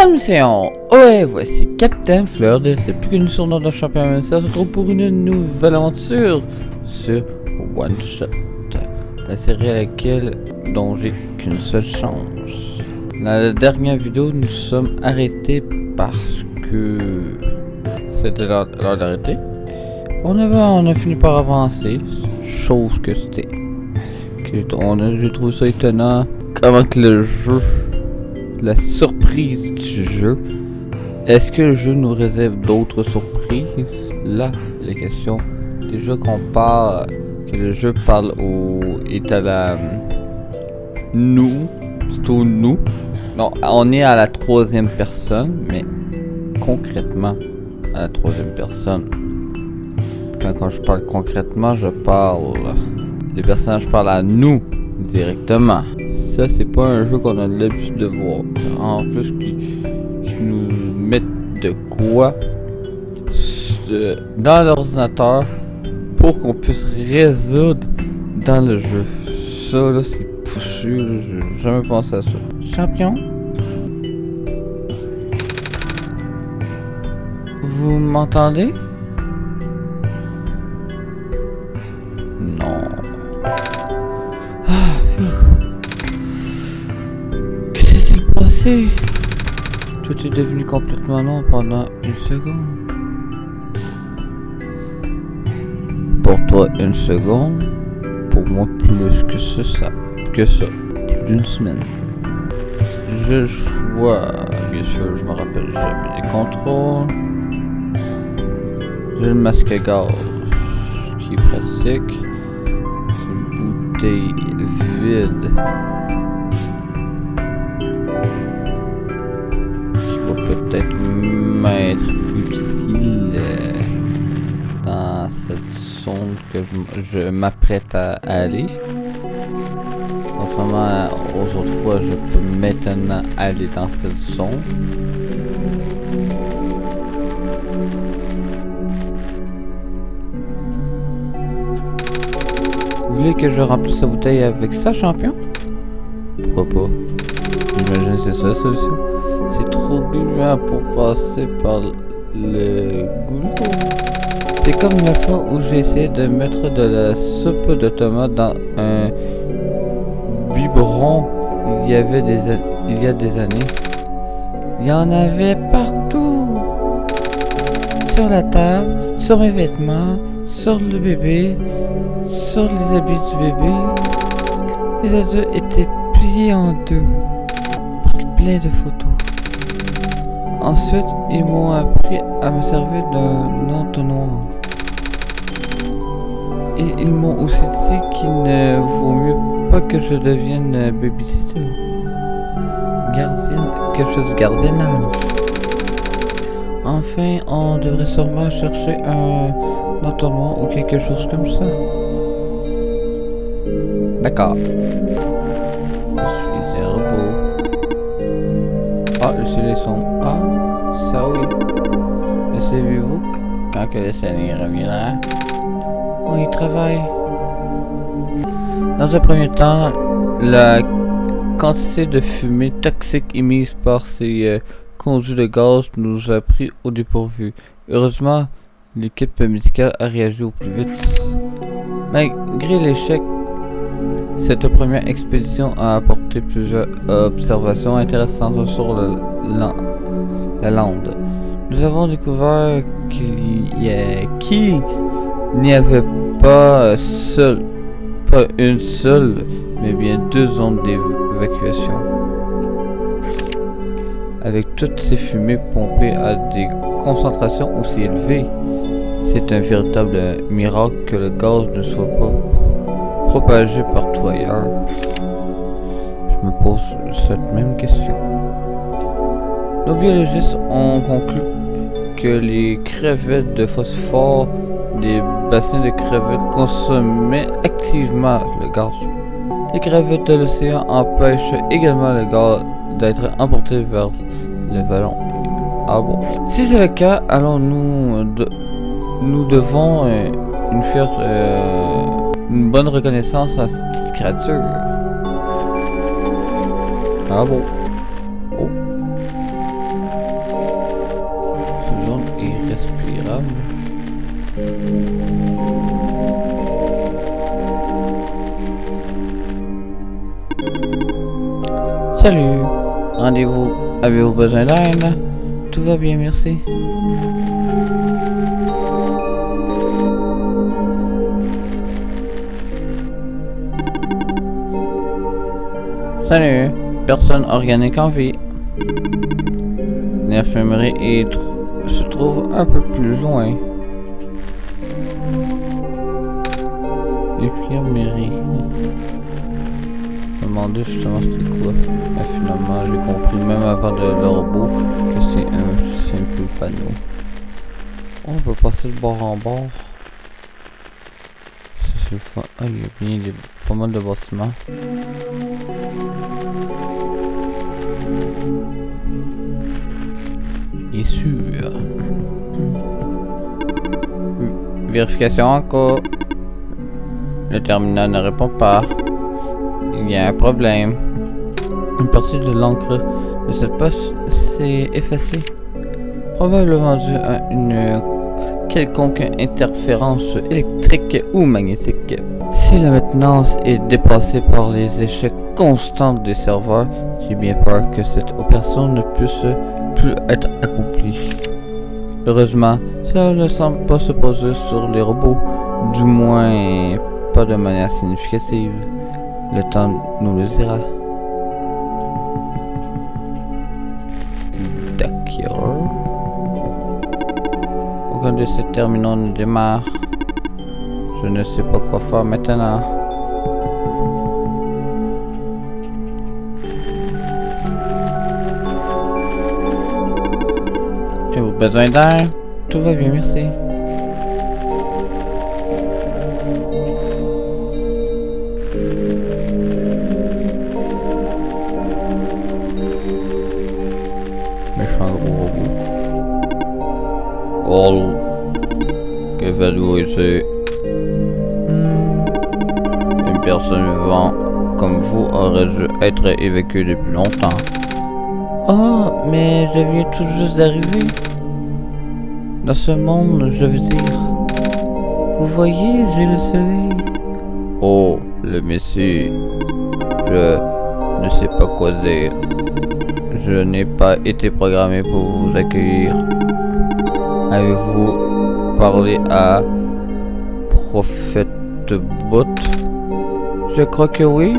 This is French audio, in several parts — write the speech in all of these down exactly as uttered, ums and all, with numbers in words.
Salut c'est en ouais, voici Captain Fleur de c'est plus que nous sommes dans champion mm cl, on se retrouve pour une nouvelle aventure sur One Shot, la série à laquelle dont j'ai qu'une seule chance. Dans la dernière vidéo nous sommes arrêtés parce que c'était l'heure d'arrêter. On avait, on a fini par avancer, chose que c'était que on a, je trouve ça étonnant comment que le jeu, la surprise du jeu, est-ce que le jeu nous réserve d'autres surprises? Là, les questions déjà qu'on parle, que le jeu parle au est à la nous, c'est au nous. Non, on est à la troisième personne, mais concrètement à la troisième personne. Quand, quand je parle concrètement, je parle les personnages parlent à nous directement. Ça c'est pas un jeu qu'on a l'habitude de voir. En plus qui, qui nous mettent de quoi de, dans l'ordinateur pour qu'on puisse résoudre dans le jeu. Ça là c'est poussu, j'ai jamais pensé à ça. Champion, vous m'entendez? Non. Ah, tout est devenu complètement long pendant une seconde. Pour toi une seconde, pour moi plus que ce, ça, que ça, plus d'une semaine. Je vois, bien sûr, je me rappelle jamais les contrôles. J'ai le masque à gaz, qui est pratique. Une bouteille vide. Peut-être m'être utile dans cette sonde que je, je m'apprête à aller. Contrairement aux autres fois, je peux maintenant aller dans cette sonde. Vous voulez que je remplisse la bouteille avec ça, champion? Pourquoi pas? J'imagine que c'est ça, ça aussi. C'est trop gluant pour passer par le goulot. C'est comme la fois où j'ai essayé de mettre de la soupe de tomate dans un biberon il y avait des a... il y a des années. Il y en avait partout. Sur la table, sur mes vêtements, sur le bébé, sur les habits du bébé. Les adieux étaient pliés en deux. Plein de photos. Ensuite, ils m'ont appris à me servir d'un entonnoir. Et ils m'ont aussi dit qu'il ne vaut mieux pas que je devienne babysitter. Gardienne, quelque chose de gardienne. Enfin, on devrait sûrement chercher un entonnoir ou quelque chose comme ça. D'accord. Je suis un robot. Ah, le soleil sont... Ah, ça oui. Mais savez-vous quand que le soleil reviendra? On y travaille. Dans un premier temps, la quantité de fumée toxique émise par ces euh, conduits de gaz nous a pris au dépourvu. Heureusement, l'équipe médicale a réagi au plus vite. Malgré l'échec, cette première expédition a apporté plusieurs observations intéressantes sur le, la, la lande. Nous avons découvert qu'il qu n'y avait pas, seul, pas une seule, mais bien deux zones d'évacuation. Avec toutes ces fumées pompées à des concentrations aussi élevées, c'est un véritable miracle que le gaz ne soit pas propagé par toi ailleurs. Je me pose cette même question. Nos biologistes ont conclu que les crevettes de phosphore des bassins de crevettes consommaient activement le gaz. Les crevettes de l'océan empêchent également le gaz d'être emporté vers le ballon. Ah bon. Si c'est le cas, alors nous, de, nous devons euh, une faire euh, une bonne reconnaissance à cette petite créature. Ah bon. Oh. Salut, rendez-vous, avez-vous besoin d'aide? Tout va bien, merci. Salut, personne organique en vie. L'infirmerie est tr- se trouve un peu plus loin. L'infirmerie. Je me demandais justement c'était quoi. Ah, finalement j'ai compris même avant de le robot que c'est un simple panneau. Oh, on peut passer de bord en bord. Ça c'est le fun. Ah, il y a bien des, pas mal de bâtiments. Bien sûr. Mmh. Vérification en cours. Le terminal ne répond pas. Il y a un problème. Une partie de l'encre de cette poste s'est effacée. Probablement dû à une quelconque interférence électrique ou magnétique. Si la maintenance est dépassée par les échecs constants des serveurs, j'ai bien peur que cette opération ne puisse plus être accomplie. Heureusement, ça ne semble pas se poser sur les robots, du moins pas de manière significative. Le temps nous le dira. D'accord. Aucun de ces terminaux ne démarre. Je ne sais pas quoi faire maintenant. Avez-vous besoin d'air? Tout va bien, merci. Que faites-vous ici? Une personne vivante comme vous aurait dû être évacuée depuis longtemps. Oh, mais je viens tout juste d'arriver. Dans ce monde, je veux dire. Vous voyez, j'ai le soleil. Oh, le Messie. Je ne sais pas quoi dire. Je n'ai pas été programmé pour vous accueillir. Avez-vous parlé à Prophète Bot? Je crois que oui.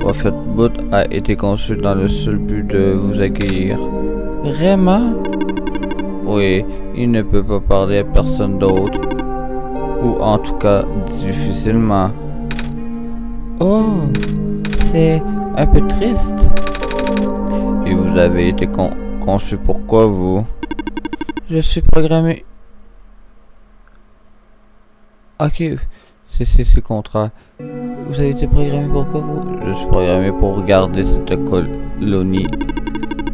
Prophète Bot a été conçu dans le seul but de vous accueillir. Vraiment? Oui, il ne peut pas parler à personne d'autre. Ou en tout cas, difficilement. Oh, c'est un peu triste. Et vous avez été con conçu pourquoi, vous? Je suis programmé. Ok, c'est contrat. Vous avez été programmé pour quoi, vous? Je suis programmé pour garder cette colonie.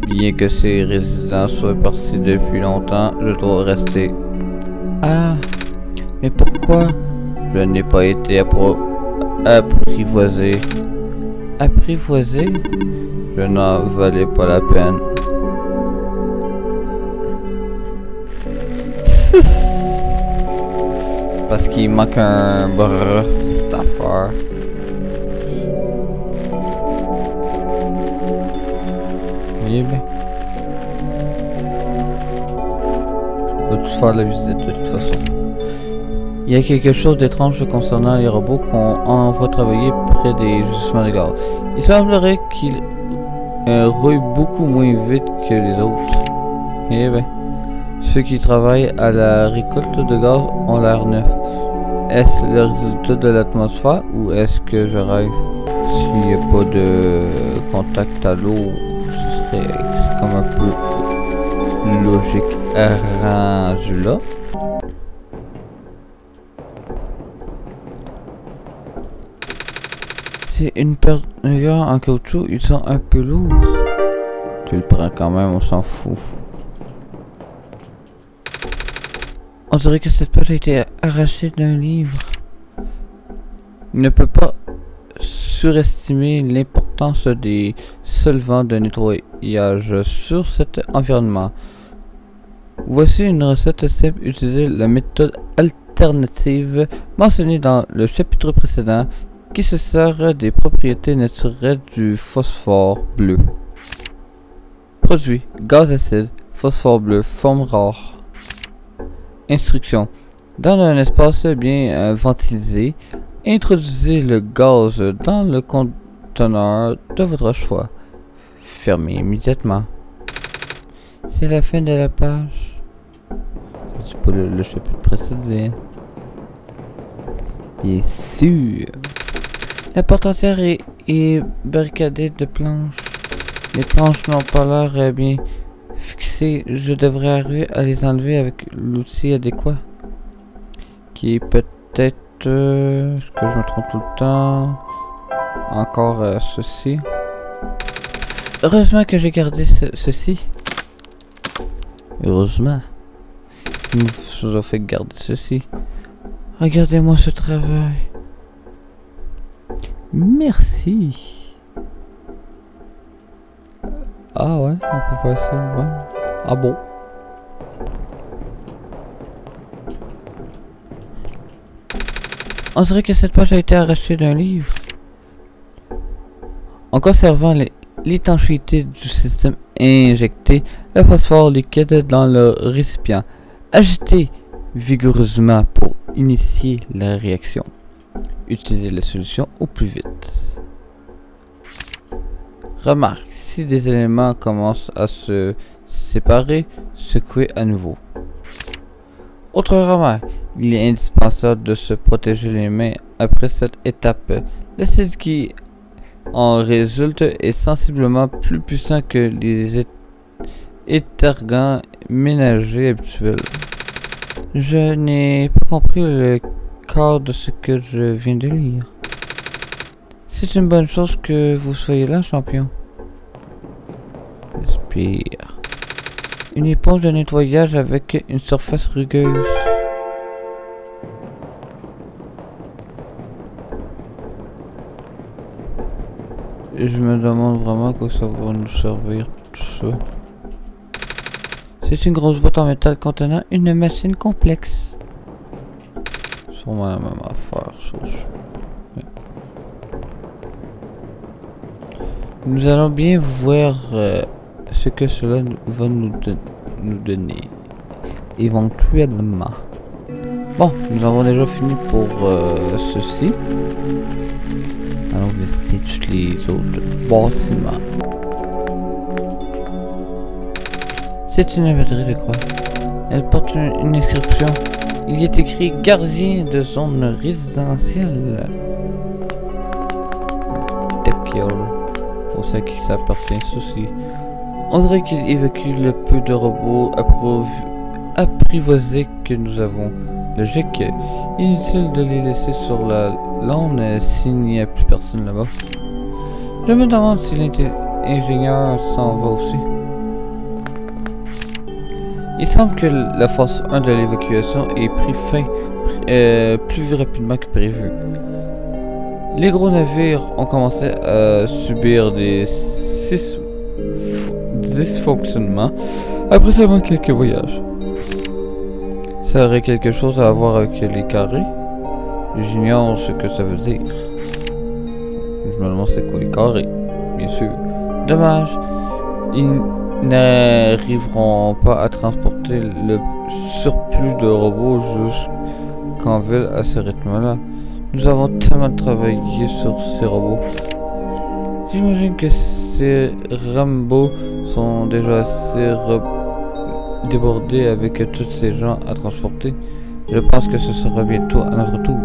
Bien que ces résidents soient partis depuis longtemps, je dois rester. Ah, mais pourquoi? Je n'ai pas été apprivoisé. Apprivoisé? Je n'en valais pas la peine. Parce qu'il manque un brrr, cette affaire. Voyez bien. On va tous faire la visite de toute façon. Il y a quelque chose d'étrange concernant les robots qu'on envoie travailler près des gisements de gaz. Il semblerait qu'ils euh, rouillent beaucoup moins vite que les autres. Voyez bien. Ceux qui travaillent à la récolte de gaz ont l'air neuf. Est-ce le résultat de l'atmosphère ou est-ce que je rêve? S'il n'y a pas de contact à l'eau, ce serait comme un peu logique rendu là. C'est une perte de gaz en caoutchouc, ils sont un peu lourds. Tu le prends quand même, on s'en fout. On dirait que cette page a été arrachée d'un livre. Il ne peut pas surestimer l'importance des solvants de nettoyage sur cet environnement. Voici une recette simple utilisant la méthode alter alternatives mentionnées dans le chapitre précédent qui se sert des propriétés naturelles du phosphore bleu. Produit, gaz acide, phosphore bleu, forme rare. Instruction. Dans un espace bien euh, ventilé, introduisez le gaz dans le conteneur de votre choix. Fermez immédiatement. C'est la fin de la page. C'est pas le, le chapitre précédent. Bien sûr. La porte entière est, est barricadée de planches. Les planches n'ont pas l'air euh, bien fixées. Je devrais arriver à les enlever avec l'outil adéquat. Qui est peut-être... Euh, est-ce que je me trompe tout le temps? Encore euh, ceci. Heureusement que j'ai gardé ce, ceci. Heureusement. Il nous a fait garder ceci. Regardez-moi ce travail. Merci. Ah ouais, on peut passer. Ouais. Ah bon. On dirait que cette page a été arrachée d'un livre. En conservant l'étanchéité du système injecté, le phosphore liquide dans le récipient. Agitez vigoureusement pour initier la réaction. Utilisez la solution au plus vite. Remarque, si des éléments commencent à se séparer, secouez à nouveau. Autre remarque, il est indispensable de se protéger les mains après cette étape. L'acide qui en résulte est sensiblement plus puissant que les étergants ménager habituel. Je n'ai pas compris le corps de ce que je viens de lire. C'est une bonne chose que vous soyez là, champion. Respire. Une éponge de nettoyage avec une surface rugueuse. Je me demande vraiment à quoi ça va nous servir tout ça. C'est une grosse boîte en métal contenant une machine complexe. Sûrement la même affaire, sauf. Oui. Nous allons bien voir euh, ce que cela va nous, don nous donner. Éventuellement. Bon, nous avons déjà fini pour euh, ceci. Allons visiter tous les autres bâtiments. C'est une abatterie, je crois. Elle porte une, une inscription. Il est écrit gardien de zone résidentielle. Teckyol. Pour ça qu'il s'appartient ceci. On dirait qu'il évacue le peu de robots apprivoisés que nous avons. Logique. Inutile de les laisser sur la lande s'il n'y a plus personne là-bas. Je me demande si l'ingénieur s'en va aussi. Il semble que la phase un de l'évacuation ait pris fin euh, plus rapidement que prévu. Les gros navires ont commencé à subir des dysfonctionnements après seulement quelques voyages. Ça aurait quelque chose à voir avec les carrés? J'ignore ce que ça veut dire. Je me demande c'est quoi les carrés, bien sûr. Dommage. Il... n'arriveront pas à transporter le surplus de robots jusqu'en ville à ce rythme-là. Nous avons tellement travaillé sur ces robots. J'imagine que ces Rambo sont déjà assez débordés avec tous ces gens à transporter. Je pense que ce sera bientôt à notre tour.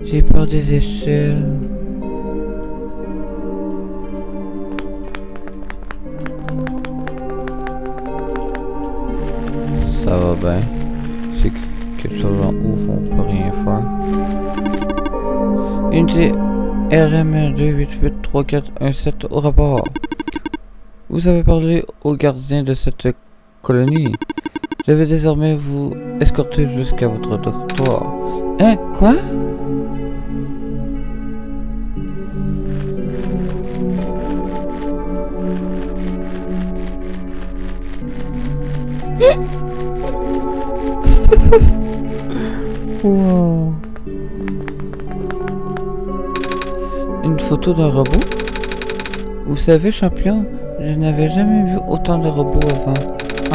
J'ai peur des échelles. Ça va bien. C'est quelque chose en ouf, on peut rien faire. Unité R M deux huit huit trois quatre un sept au rapport. Vous avez parlé aux gardiens de cette colonie. Je vais désormais vous escorter jusqu'à votre dortoir. Hein? Quoi? Wow. Une photo d'un robot? Vous savez, champion, je n'avais jamais vu autant de robots avant.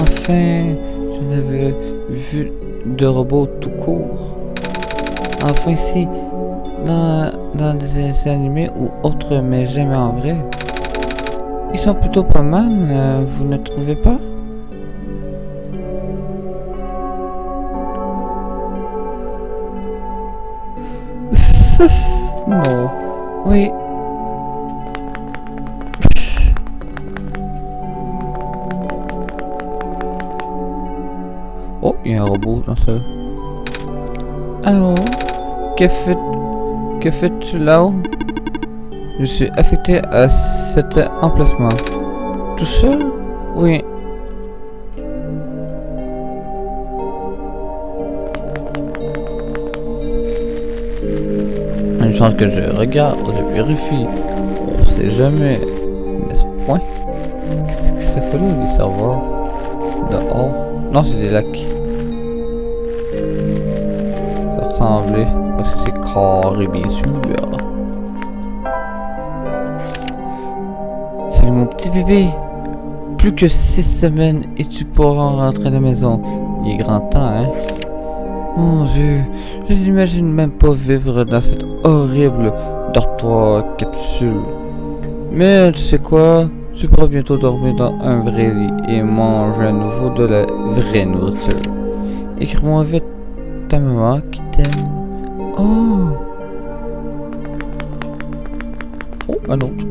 Enfin, je n'avais vu de robots tout court. Enfin, si, dans, dans des essais animés ou autres, mais jamais en vrai. Ils sont plutôt pas mal, euh, vous ne trouvez pas? Oh. Oui. Oh, il y a un robot dans ça. Allô? Que fais-tu que fais-tu là-haut? Je suis affecté à cet emplacement. Tout seul? Oui. Une chance que je regarde, je vérifie. On sait jamais, n'est-ce point? Qu'est-ce que ça fait là, les serveurs? Dehors? Non, c'est des lacs. Ça ressemblait, parce que c'est carré, bien sûr. Salut mon petit bébé! Plus que six semaines et tu pourras rentrer à la maison. Il est grand temps, hein? Mon Dieu, je n'imagine même pas vivre dans cette horrible dortoir capsule. Mais tu sais quoi, je pourrais bientôt dormir dans un vrai lit et manger à nouveau de la vraie nourriture. Écris-moi vite ta maman qui t'aime. Oh! Oh, un autre.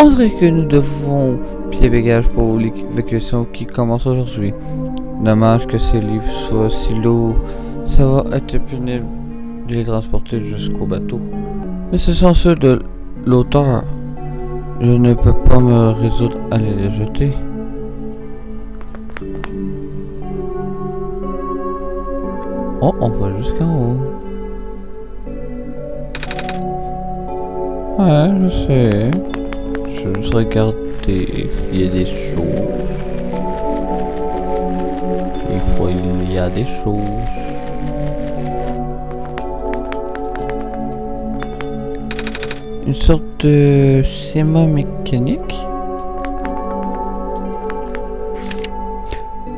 On dirait que nous devons pieds bagages pour l'évacuation qui commence aujourd'hui. Dommage que ces livres soient si lourds, ça va être pénible de les transporter jusqu'au bateau. Mais ce sont ceux de l'auteur. Je ne peux pas me résoudre à les jeter. Oh, on va jusqu'en haut. Ouais, je sais. Je juste regarde des... il y a des choses. Des fois, il y a des choses. Une sorte de schéma mécanique.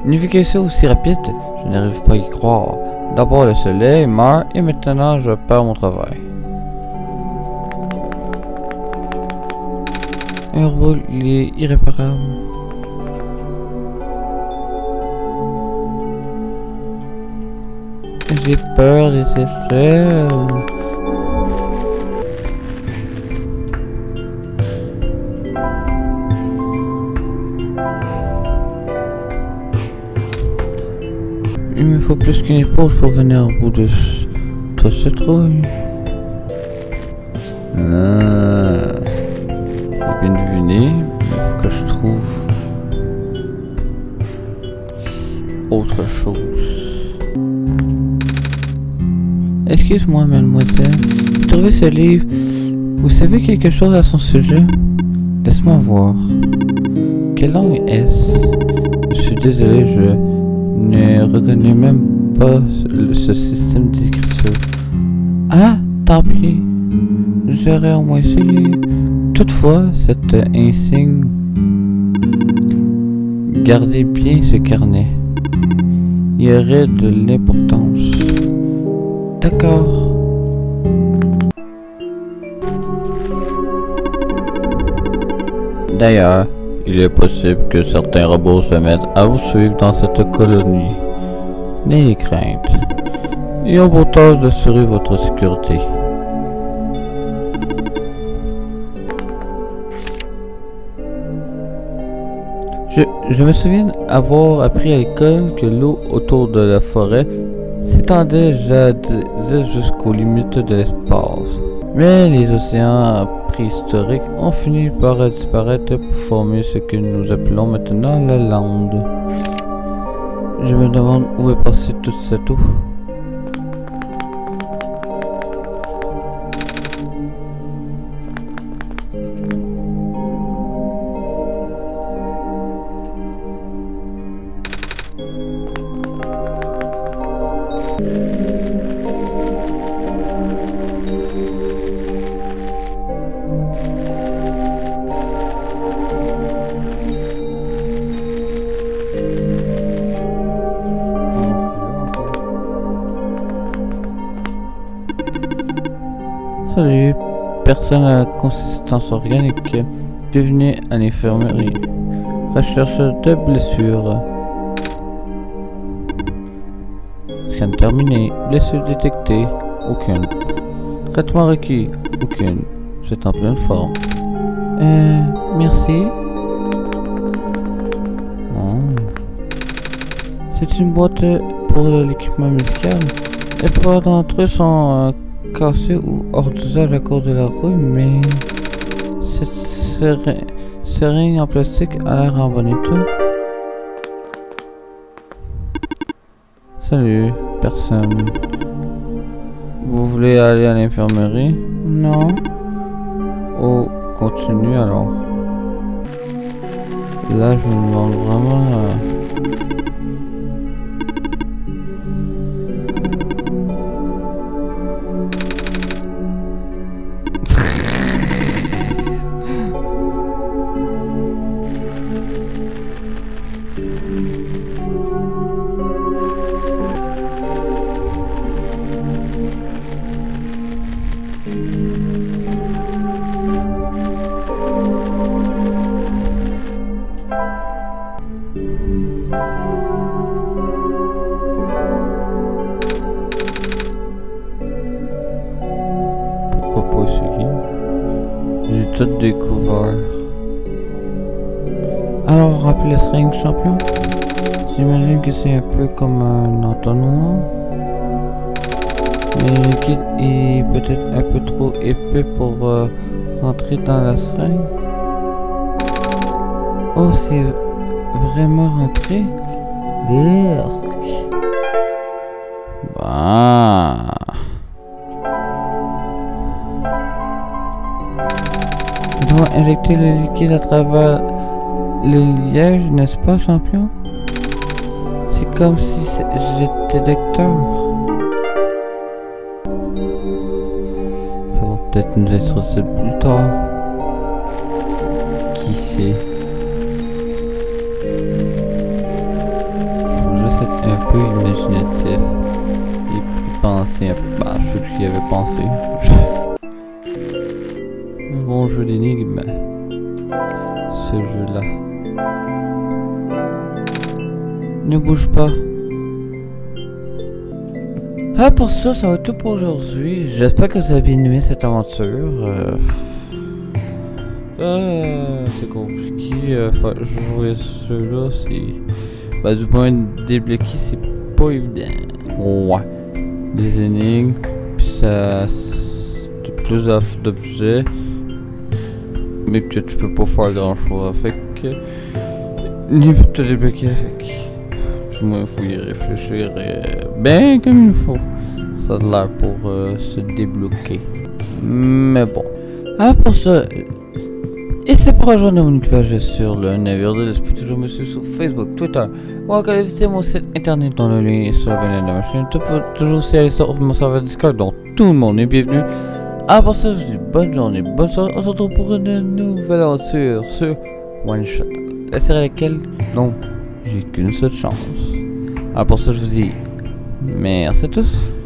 Une navigation aussi rapide, je n'arrive pas à y croire. D'abord le soleil meurt et maintenant je perds mon travail. Un robot, il est irréparable. J'ai peur des échelles. Il me faut plus qu'une éponge pour venir au bout de toi, ce trouille. Ah. J'ai bien deviné, il faut que je trouve autre chose. Excuse-moi, mademoiselle, j'ai trouvé ce livre. Vous savez quelque chose à son sujet? Laisse-moi voir. Quelle langue est-ce? Je suis désolé, je ne reconnais même pas ce système d'écriture. Ah, tant pis. J'aurais au moins essayé. Toutefois, cette insigne. Gardez bien ce carnet. Il y aurait de l'importance. D'accord. D'ailleurs, il est possible que certains robots se mettent à vous suivre dans cette colonie. N'ayez crainte. Ils ont pour tâche d'assurer votre sécurité. Je, je me souviens avoir appris à l'école que l'eau autour de la forêt s'étendait jadis jusqu'aux limites de l'espace. Mais les océans préhistoriques ont fini par disparaître pour former ce que nous appelons maintenant la lande. Je me demande où est passée toute cette eau. personne à consistance organique, devenez en infirmerie. Recherche de blessures. Scan terminé. Blessure détectée. Aucune. Traitement requis. Aucune. C'est en pleine forme. Euh... Merci. C'est une boîte pour l'équipement médical. La plupart d'entre eux sont euh, cassés ou hors d'usage à cause de la rue, mais cette seringue en plastique a l'air en bon état. Salut, personne. Vous voulez aller à l'infirmerie? Non. Oh, continue alors. Là, je me demande vraiment... Euh découvert. Alors, rappelez la seringue champion. J'imagine que c'est un peu comme un entonnoir, mais le liquide est peut-être un peu trop épais pour euh, rentrer dans la seringue. Oh, c'est vraiment rentré. Bah. On doit injecter le liquide à travers le liège, n'est-ce pas, champion? C'est comme si j'étais docteur. Ça va peut-être nous intéresser plus tard. Qui sait? Il faut juste être un peu imaginatif. Et puis penser un peu. Bah, je sais que j'y avais pensé. Bon jeu d'énigme, ce jeu là. Ne bouge pas. Ah, pour ça, ça va tout pour aujourd'hui. J'espère que vous avez aimé cette aventure. Euh... Euh, c'est compliqué. Enfin, jouer ceux-là, c'est... Bah, du moins, débloquer, c'est pas évident. Ouais. Des énigmes, puis ça... De plus d'objets. Mais que tu peux pas faire grand chose avec, ni te débloquer avec. Du moins, il faut y réfléchir et ben comme il faut. Ça a l'air pour euh, se débloquer. Mais bon. Ah, pour ça. Et c'est pour rejoindre mon équipage sur le navire de l'esprit. Toujours me suivre sur Facebook, Twitter, ou encore visiter mon site internet dans le lien sur la bannière de la machine. Tu peux toujours aussi aller sur mon serveur Discord, dont tout le monde est bienvenu. Ah, pour ça, je vous dis bonne journée, bonne soirée, on se retrouve pour une nouvelle aventure sur One Shot. La série à laquelle, non, j'ai qu'une seule chance. Ah, pour ça, je vous dis merci à tous.